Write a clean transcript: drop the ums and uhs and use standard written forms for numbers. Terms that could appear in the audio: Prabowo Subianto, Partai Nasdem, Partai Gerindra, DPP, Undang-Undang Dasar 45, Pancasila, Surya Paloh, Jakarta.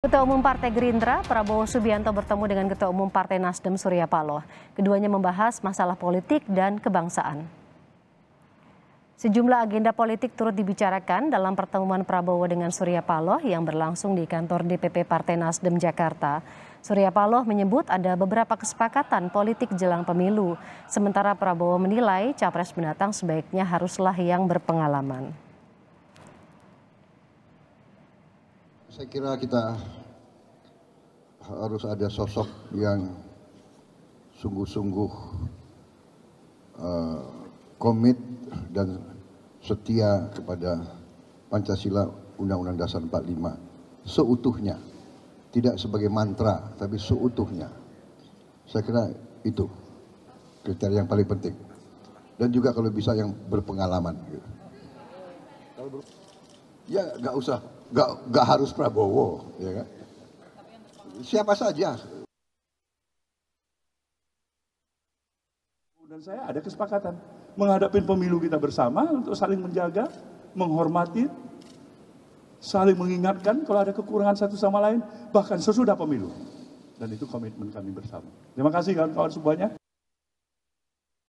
Ketua Umum Partai Gerindra, Prabowo Subianto bertemu dengan Ketua Umum Partai Nasdem Surya Paloh. Keduanya membahas masalah politik dan kebangsaan. Sejumlah agenda politik turut dibicarakan dalam pertemuan Prabowo dengan Surya Paloh yang berlangsung di kantor DPP Partai Nasdem Jakarta. Surya Paloh menyebut ada beberapa kesepakatan politik jelang pemilu, sementara Prabowo menilai capres mendatang sebaiknya haruslah yang berpengalaman. Saya kira kita harus ada sosok yang sungguh-sungguh komit dan setia kepada Pancasila Undang-Undang Dasar 45 seutuhnya, tidak sebagai mantra tapi seutuhnya. Saya kira itu kriteria yang paling penting, dan juga kalau bisa yang berpengalaman. Ya nggak usah. Gak harus Prabowo, ya kan? Siapa saja. Dan saya ada kesepakatan menghadapi pemilu kita bersama untuk saling menjaga, menghormati, saling mengingatkan kalau ada kekurangan satu sama lain, bahkan sesudah pemilu. Dan itu komitmen kami bersama. Terima kasih kawan-kawan semuanya.